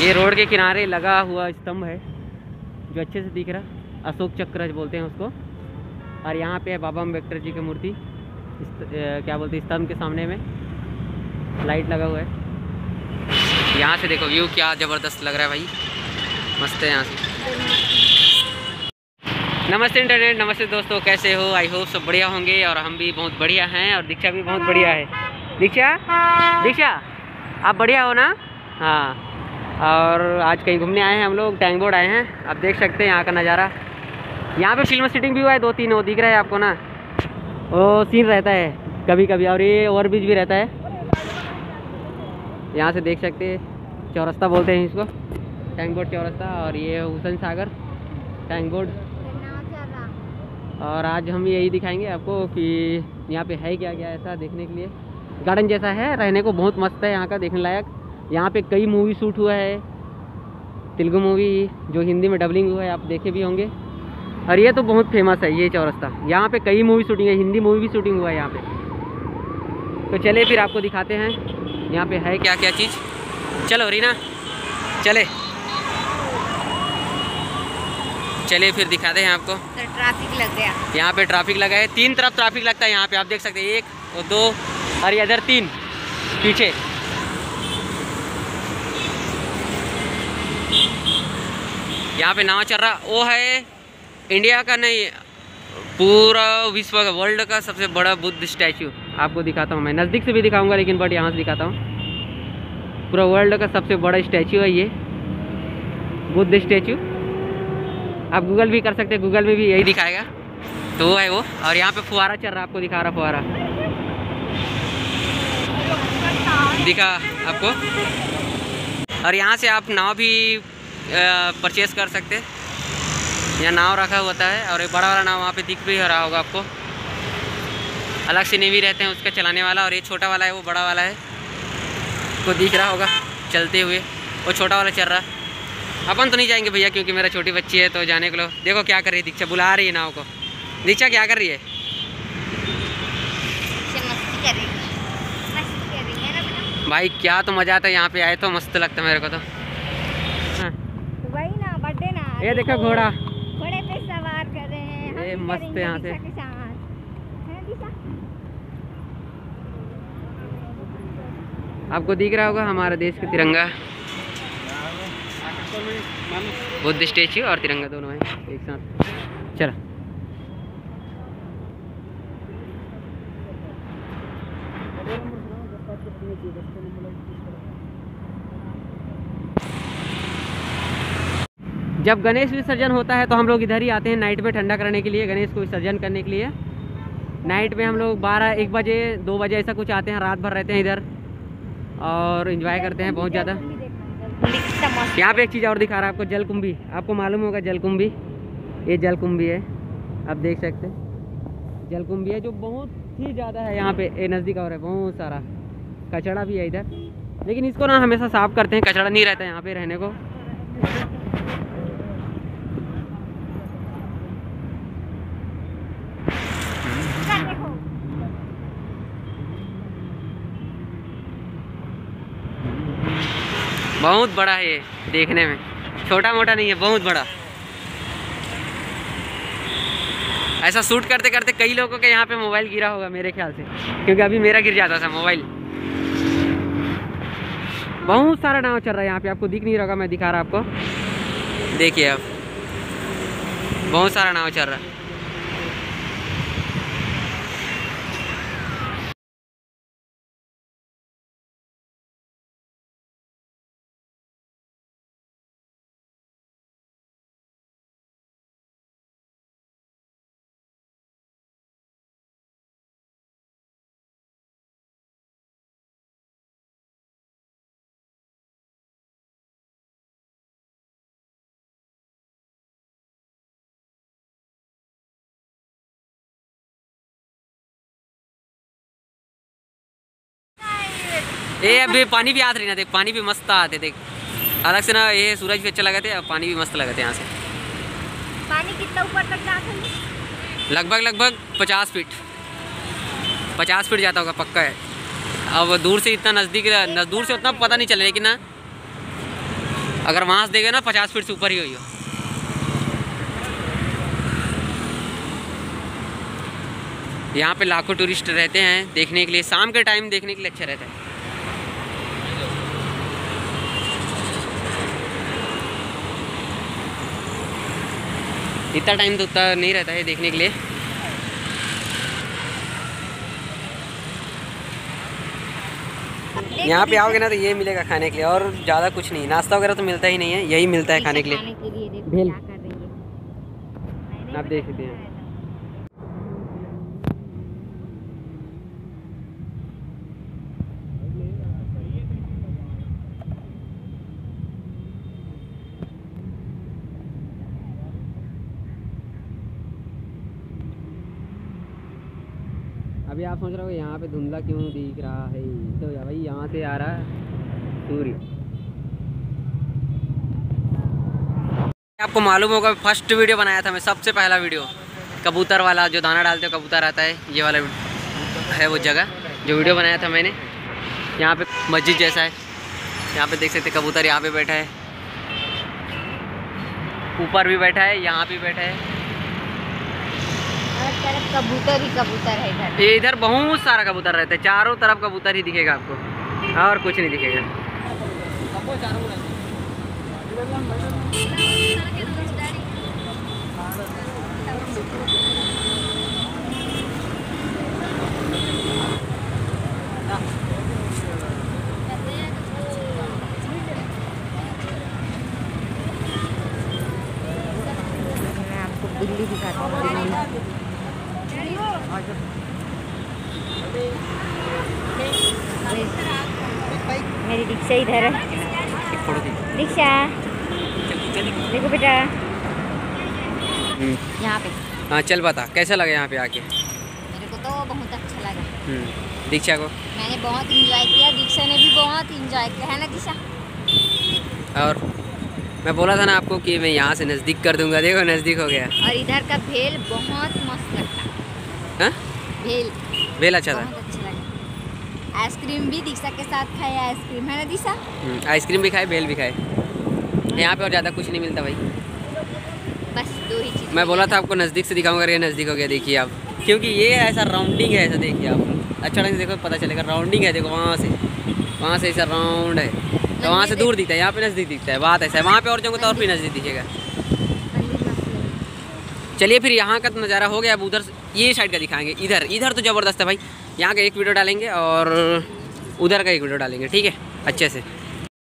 ये रोड के किनारे लगा हुआ स्तंभ है जो अच्छे से दिख रहा, अशोक चक्र बोलते हैं उसको। और यहाँ पे है बाबा अम्बेडकर जी की मूर्ति, क्या बोलते हैं, स्तंभ के सामने में लाइट लगा हुआ है। यहाँ से देखो व्यू क्या ज़बरदस्त लग रहा है भाई, मस्त है यहाँ से। नमस्ते इंटरनेट, नमस्ते दोस्तों, कैसे हो? आई होप सब बढ़िया होंगे और हम भी बहुत बढ़िया हैं और दीक्षा भी बहुत बढ़िया है। दीक्षा आप बढ़िया हो ना? हाँ। और आज कहीं घूमने आए हैं हम लोग, टैंग बोर्ड आए हैं। आप देख सकते हैं यहाँ का नज़ारा। यहाँ पे फिल्म शूटिंग भी हुआ है 2-3, वो दिख रहा है आपको ना, वो सीन रहता है कभी कभी। और ये ओवरब्रिज भी रहता है, यहाँ से देख सकते हैं, चौरस्ता बोलते हैं इसको, टैंग बोर्ड चौरस्ता। और ये हुसैन सागर टैंग बोर्ड। और आज हम यही दिखाएंगे आपको कि यहाँ पे है क्या क्या ऐसा देखने के लिए। गार्डन जैसा है, रहने को बहुत मस्त है यहाँ का, देखने लायक। यहाँ पे कई मूवी शूट हुआ है, तेलुगु मूवी जो हिंदी में डबलिंग हुआ है, आप देखे भी होंगे। और ये तो बहुत फेमस है ये चौरस्ता, यहाँ पे कई मूवी शूटिंग है, हिंदी मूवी भी शूटिंग हुआ है यहाँ पे। तो चले फिर आपको दिखाते हैं यहाँ पे है क्या क्या चीज़। चलो रीना, चले फिर दिखाते हैं आपको। तो ट्रैफिक लग गया यहाँ पे, ट्रैफिक लगा है, 3 तरफ ट्रैफिक लगता है यहाँ पे, आप देख सकते हैं, 1 और 2 और इधर 3 पीछे। यहाँ पे नाव चल रहा, वो है इंडिया का नहीं, पूरा विश्व का, वर्ल्ड का सबसे बड़ा बुद्ध स्टैचू। आपको दिखाता हूँ मैं, नज़दीक से भी दिखाऊंगा लेकिन बट यहाँ से दिखाता हूँ। पूरा वर्ल्ड का सबसे बड़ा स्टैचू है ये बुद्ध स्टैचू। आप गूगल भी कर सकते हैं, गूगल में भी यही दिखाएगा, तो वो है वो। और यहाँ पे फुहारा चल रहा, आपको दिखा रहा, फुहारा दिखा आपको। और यहाँ से आप नाव भी परचेस कर सकते हैं, यहाँ नाव रखा होता है। और एक बड़ा वाला नाव वहाँ पे दिख भी हो रहा होगा आपको, अलग से नेवी रहते हैं उसका चलाने वाला। और ये छोटा वाला है, वो बड़ा वाला है, आपको दिख रहा होगा चलते हुए। वो छोटा वाला चल रहा है, अपन तो नहीं जाएंगे भैया क्योंकि मेरा छोटी बच्ची है, तो जाने के लो। देखो क्या कर रही है दीक्षा, बुला रही है नाव को। दीक्षा क्या कर रही है? भाई क्या तो मज़ा आता है यहाँ पे आए तो, मस्त लगता है मेरे को तो। ये देखो घोड़ा, घोड़े पे सवार कर रहे हैं, ये मस्त है यहाँ से। आपको दिख रहा होगा हमारा देश का तिरंगा, बुद्ध स्टैचू और तिरंगा दोनों है एक साथ। चलो जब गणेश विसर्जन होता है तो हम लोग इधर ही आते हैं नाइट में, ठंडा करने के लिए, गणेश को विसर्जन करने के लिए। नाइट में हम लोग 12-1 बजे 2 बजे ऐसा कुछ आते हैं, रात भर रहते हैं इधर और एंजॉय करते हैं बहुत ज़्यादा। यहाँ पे एक चीज़ और दिखा रहा है आपको, जलकुंभी। आपको मालूम होगा जलकुंभी, ये जलकुंभी है, आप देख सकते हैं जलकुंभी है जो बहुत ही ज़्यादा है यहाँ पे। ये नज़दीक और है, बहुत सारा कचरा भी है इधर, लेकिन इसको ना हमेशा साफ करते हैं, कचरा नहीं रहता है यहाँ पे रहने को। बहुत बड़ा है ये देखने में, छोटा मोटा नहीं है, बहुत बड़ा। ऐसा शूट करते करते कई लोगों के यहाँ पे मोबाइल गिरा होगा मेरे ख्याल से, क्योंकि अभी मेरा गिर जाता था मोबाइल। बहुत सारा नाव चल रहा है यहाँ पे, आपको दिख नहीं रहा, मैं दिखा रहा आपको, देखिए आप, बहुत सारा नाव चल रहा है। ये अभी पानी भी आता रही ना, देख पानी भी मस्त आते, देख अलग से ना, ये सूरज भी अच्छा लगाते और पानी भी मस्त लगाते। यहाँ से पानी कितना ऊपर तक जाता है? लगभग 50 फीट जाता होगा पक्का है। अब दूर से इतना नज़दीक, दूर से उतना पता नहीं चले, लेकिन ना अगर वहाँ से देखे ना 50 फीट से ऊपर ही होगी। यहाँ पे लाखों टूरिस्ट रहते हैं देखने के लिए, शाम के टाइम देखने के लिए अच्छा रहता है। इतना टाइम तो उतना नहीं रहता है देखने के लिए। यहाँ पे आओगे ना तो ये मिलेगा खाने के लिए, और ज़्यादा कुछ नहीं। नाश्ता वगैरह तो मिलता ही नहीं है, यही मिलता है खाने के लिए। भेल आप देख सकते हैं। अभी आप सोच रहे हो यहाँ पे धुंधला क्यों दिख रहा है, तो भाई यहाँ से आ रहा है सूर्य। आपको मालूम होगा फर्स्ट वीडियो बनाया था मैं, सबसे पहला वीडियो कबूतर वाला, जो दाना डालते हो कबूतर आता है, ये वाला है वो जगह जो वीडियो बनाया था मैंने। यहाँ पे मस्जिद जैसा है, यहाँ पे देख सकते कबूतर यहाँ पे बैठा है, ऊपर भी बैठा है, यहाँ भी बैठा है। कबूतर ही कबूतर है इधर, ये इधर बहुत सारा कबूतर रहता है, चारों तरफ कबूतर ही दिखेगा आपको और कुछ नहीं दिखेगा। मैं आपको बिल्ली दिखाता हूँ। मेरी रिक्शा इधर है, रिक्शा देखो बेटा यहाँ पे। हाँ चल बता कैसा लगा यहाँ पे आके? मेरे को तो बहुत अच्छा लगा। दीक्षा को मैंने बहुत एंजॉय किया, दीक्षा ने भी बहुत एंजॉय किया, है ना दीक्षा? और मैं बोला था ना आपको कि मैं यहाँ से नज़दीक कर दूंगा, देखो नज़दीक हो गया। और इधर का भेल बहुत मस्त लगता है, भेल भेल अच्छा था। आइसक्रीम भी दीक्षा के साथ खाया, आइसक्रीम है ना दीक्षा? आइसक्रीम भी खाए, बेल भी खाए। यहाँ पे और ज़्यादा कुछ नहीं मिलता भाई, बस दो ही चीज़। मैं बोला था आपको नज़दीक से दिखाऊंगा, ये नज़दीक हो गया। देखिए आप, क्योंकि ये ऐसा राउंडिंग है, ऐसा देखिए आप अच्छा ढंग से देखो पता चलेगा। राउंडिंग है देखो, वहाँ से ऐसा राउंड है तो वहाँ से दूर दिखता है, यहाँ पे नज़दीक दिखता है। बात ऐसा है, वहाँ पर और जाऊँगा तो और भी नज़दीक दिखेगा। चलिए फिर यहाँ का तो नज़ारा हो गया, अब उधर ये साइड का दिखाएंगे। इधर इधर तो ज़बरदस्त है भाई, यहाँ का एक वीडियो डालेंगे और उधर का एक वीडियो डालेंगे, ठीक है अच्छे से।